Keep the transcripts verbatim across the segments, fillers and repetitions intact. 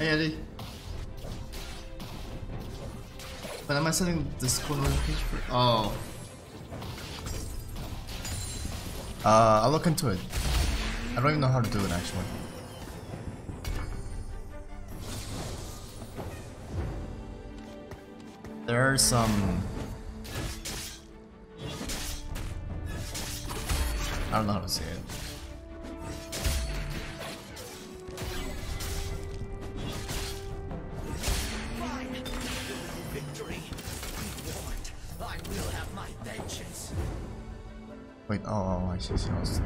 Hey Eddie. But am I sending this corner notification for? Oh. Uh, I'll look into it. I don't even know how to do it actually. There are some... I don't know how to say it. Wait, oh, oh, I see, see, I was...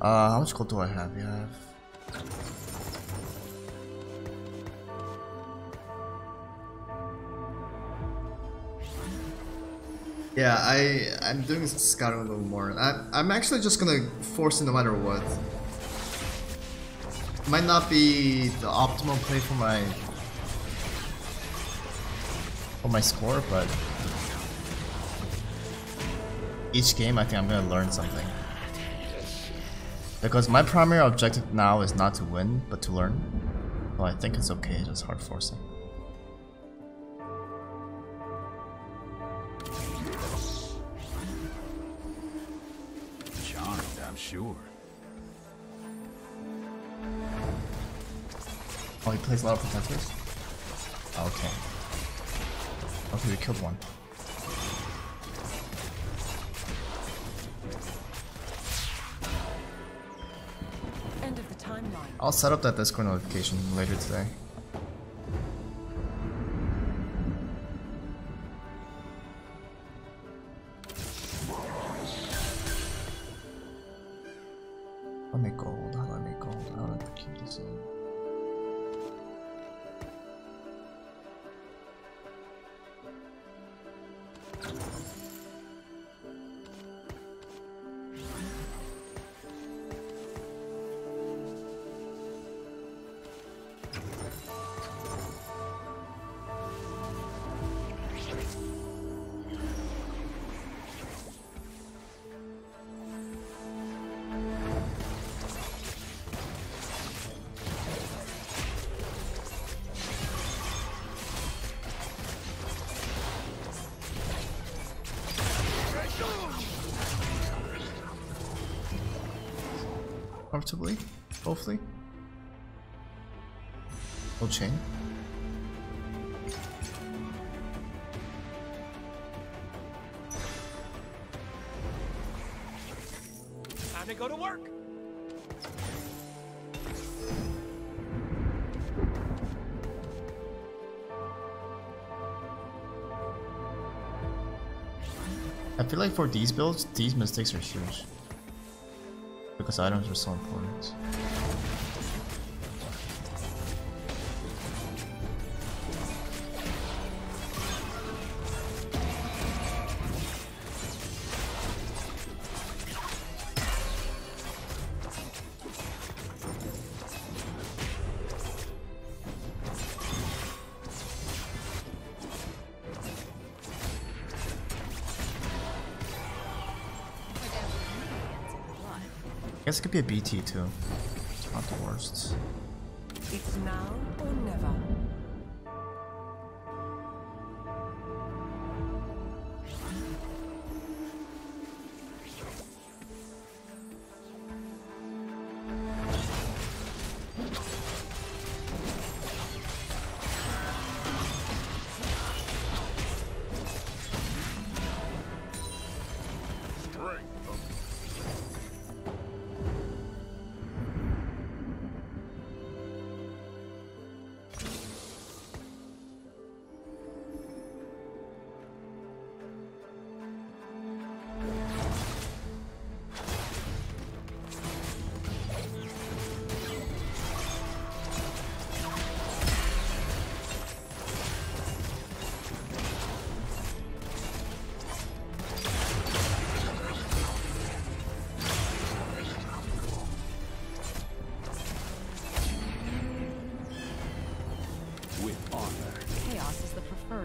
Uh, how much gold do I have? Yeah, I have... Yeah, I, I'm doing scouting a little more. I, I'm actually just gonna force it no matter what. Might not be the optimal play for my... for my score, but... each game I think I'm gonna learn something. Because my primary objective now is not to win, but to learn. Well, I think it's okay, it's just hard forcing. Charmed, I'm sure. Oh, he plays a lot of protectors? Okay. Okay, we killed one. I'll set up that Discord notification later today. Let me gold, how do I make gold? How do I keep this in? Comfortably, hopefully. Full chain. Time to go to work. I feel like for these builds, these mistakes are huge. Because items are so important. This could be a B T too. Not the worst. It's now or never.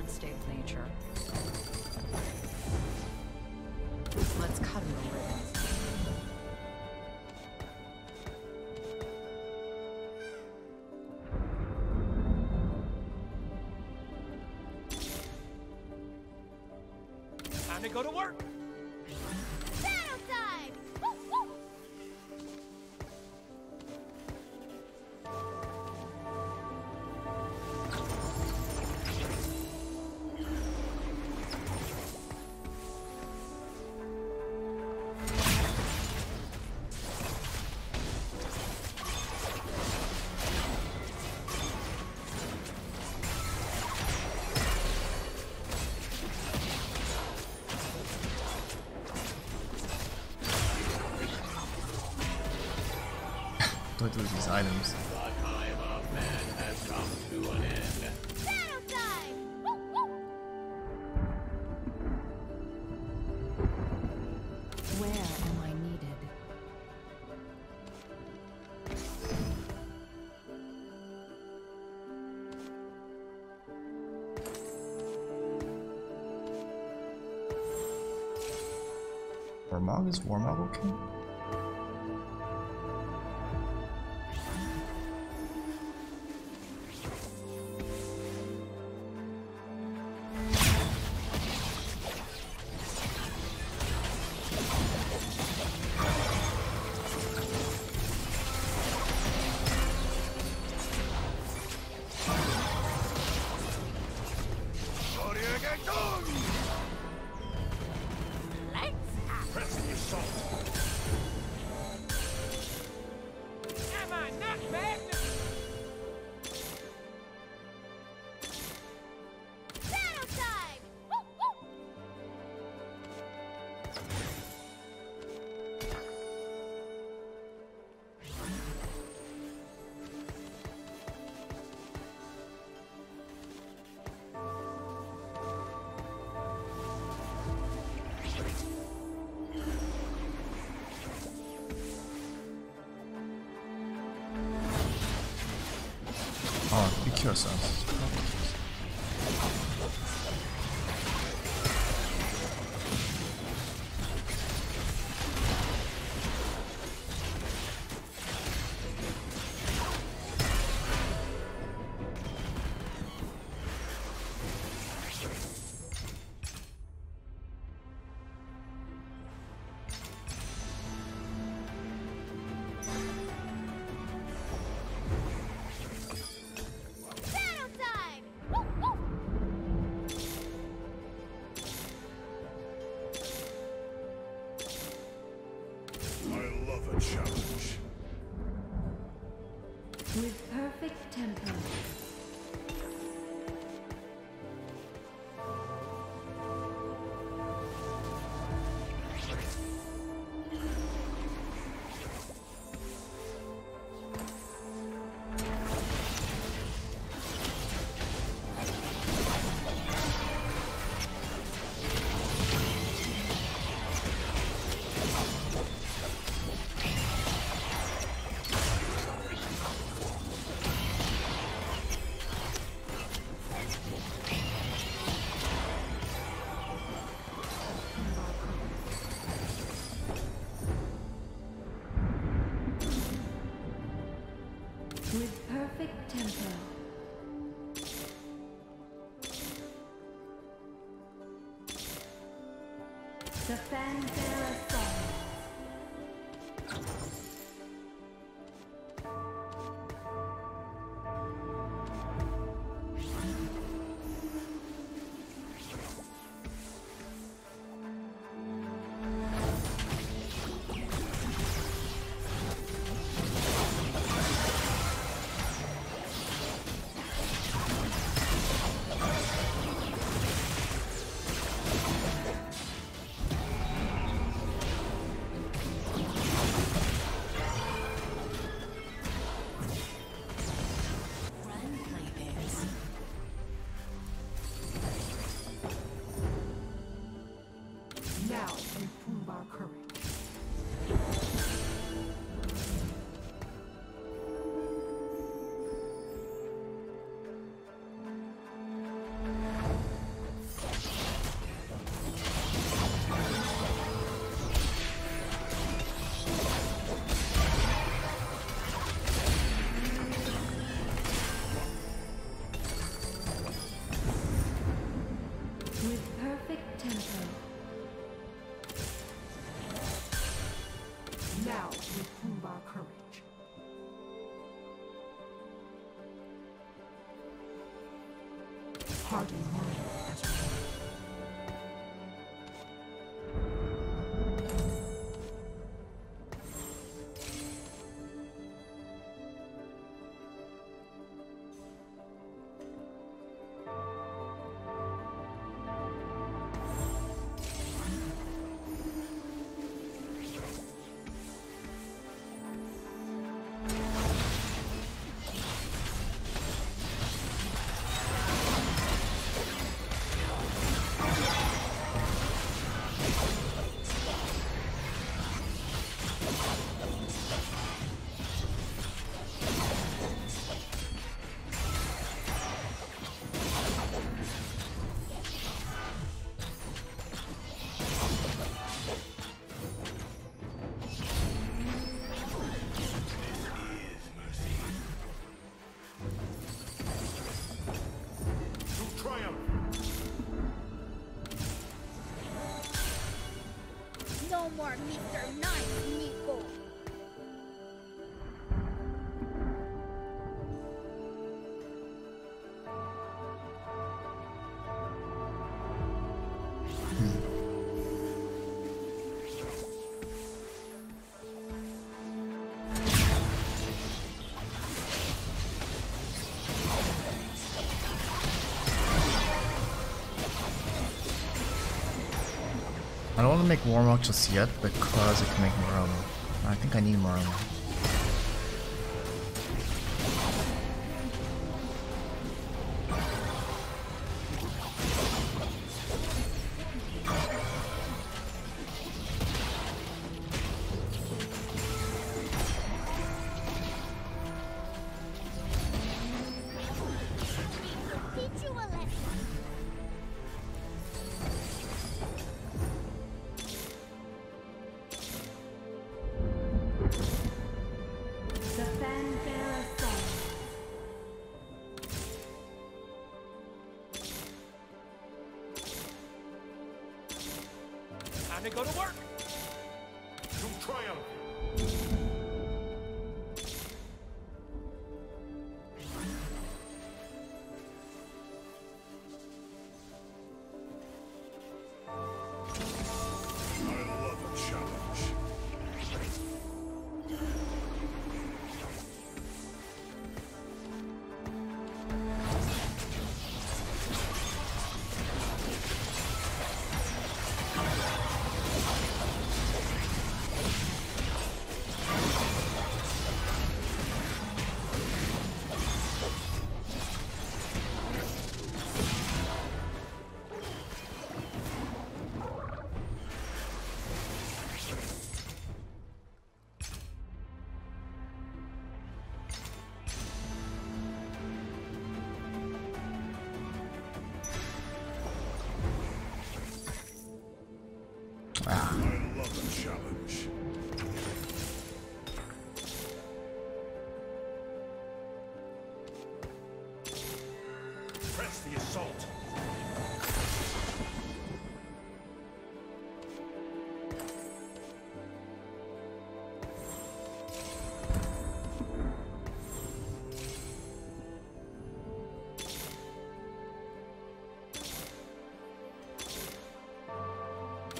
State of nature. Let's cut him away. Time to go to work. Battle time! Woo, woo. Don't lose these items. The time of man has come to an end. Battle time! Woo, woo. Where am I needed? Warmog is Warmog okay? Yourself. The fanfare of song. heart and I don't want to make Warmog just yet because it can make more armor. I think I need more armor.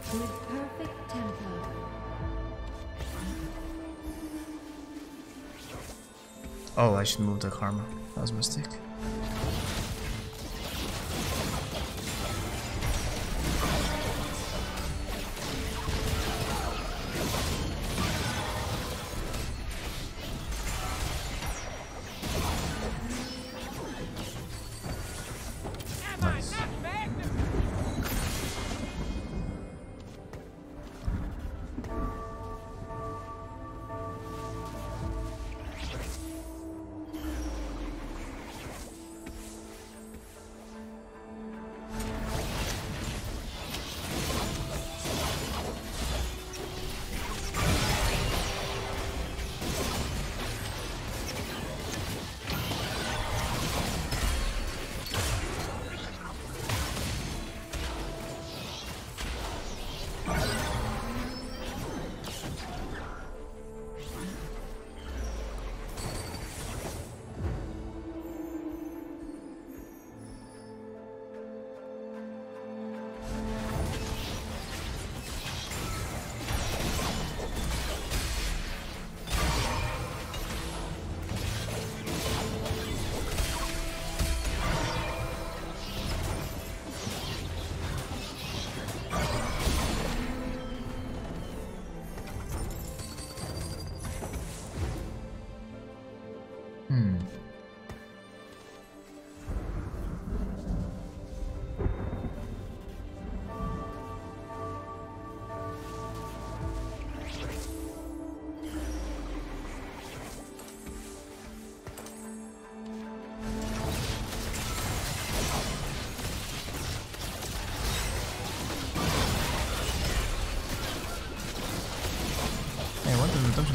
With perfect tempo. Oh, I should move the Karma. That was a mistake.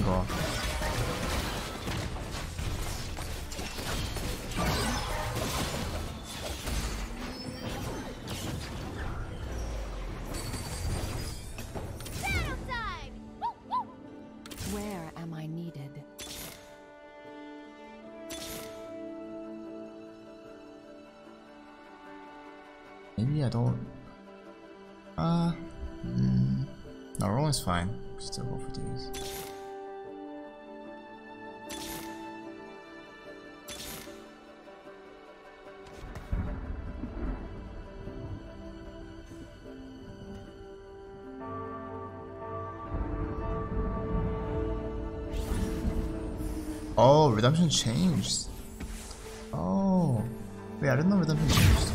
Neeko. Maybe I don't. Uh, mm, no, roll is fine. Still go for these. Oh, redemption changed. Oh, wait, I didn't know redemption changed.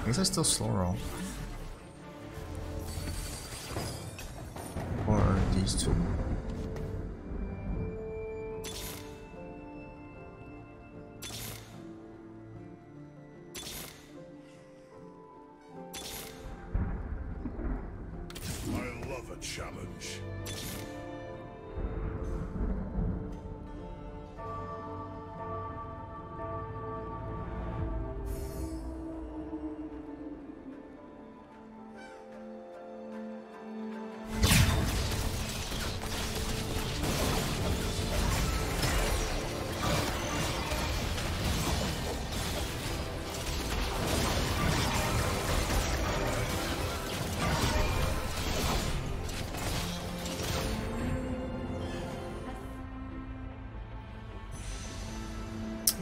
I guess I still slow roll. Or these two. I love a challenge.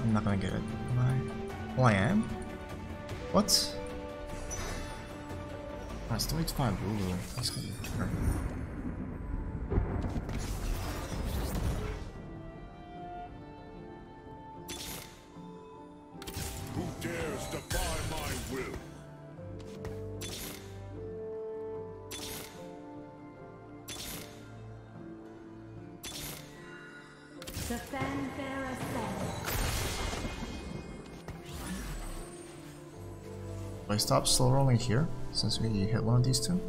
I'm not gonna get it. Am I? Oh, I am? What? Oh, I still need to find Lulu. That's gonna be hard. Who dares defy my will? The fanfare ascends. Will I stop slow rolling here since we hit one of these two?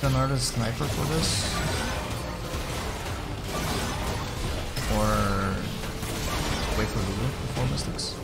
Can I order a sniper for this? Or wait for Lulu before mistakes?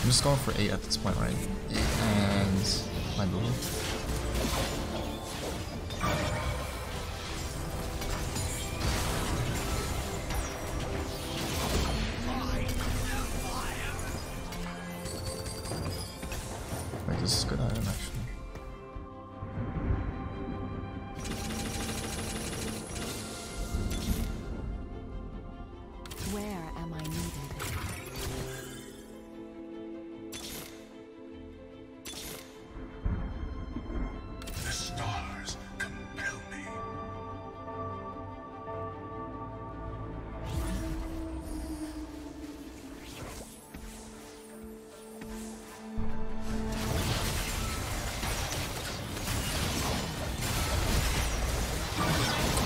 I'm just going for eight at this point, right? eight and my Lulu. Wait, this is a good item actually. Stars compel me.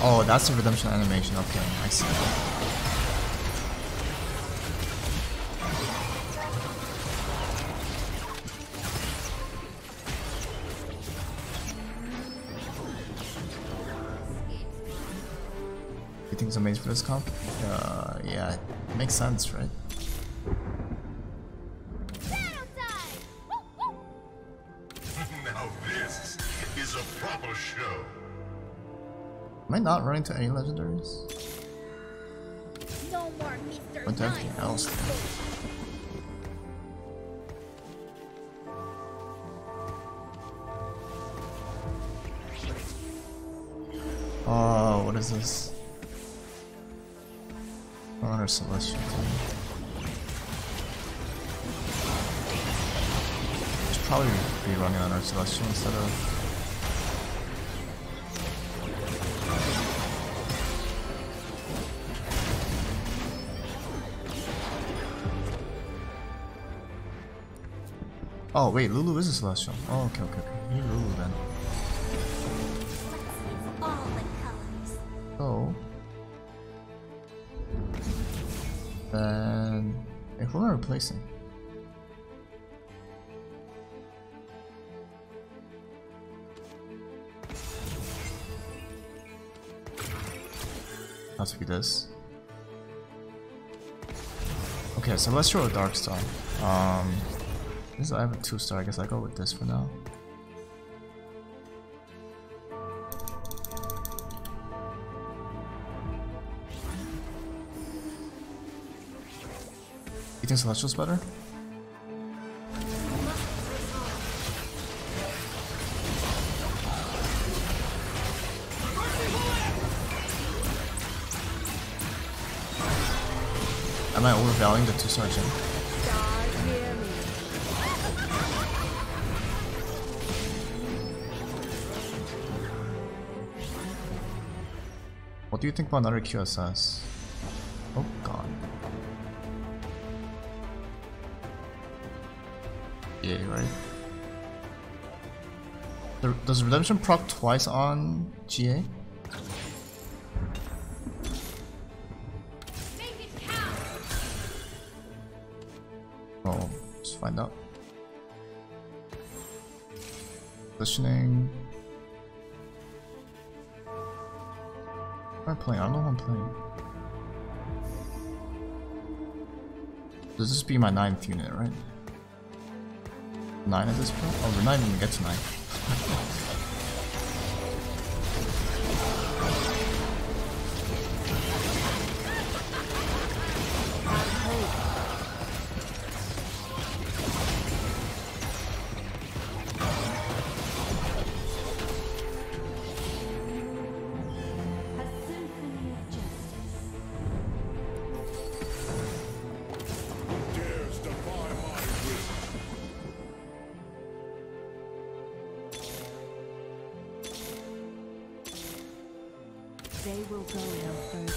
Oh, that's the redemption animation. Okay, I see. You think it's amazing for this comp? Uh, yeah, it makes sense, right? Am I not running to any legendaries? No more Mister What to everything else? Oh, what is this? Honor Celestial. I should probably be running on our Celestial instead of. Oh wait, Lulu is a Celestial. Oh, okay, okay, okay. You're Lulu then. So... Then... Hey, who am I replacing? Has to be this. Okay, Celestial or Darkstar? Um... I have a two star, I guess I go with this for now. You think Celestial's better? Am I overvaluing the two star gem? What do you think about another Q S S? Oh god. Yeah, you're right. There, does redemption proc twice on G A? Oh, let's find out. Positioning. What am I playing? I don't know what I'm playing. Does this be my ninth unit, right? nine at this point? Oh, we're not even gonna get to nine. They will go no further.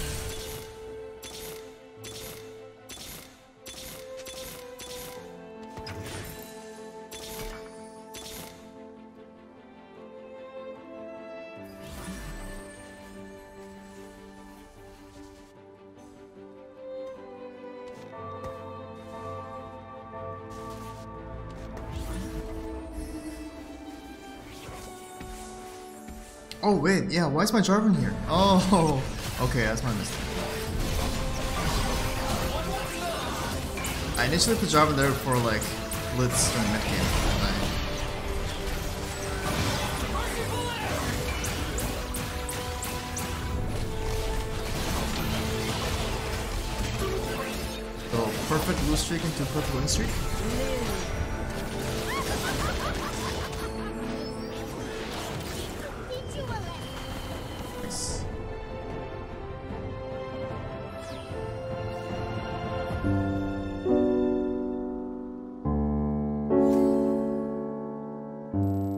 Oh wait, yeah, why is my Jarvan here? Oh, okay, that's my mistake. I initially put Jarvan there for like blitz during mid game. So perfect lose streak into perfect win streak. Thank you.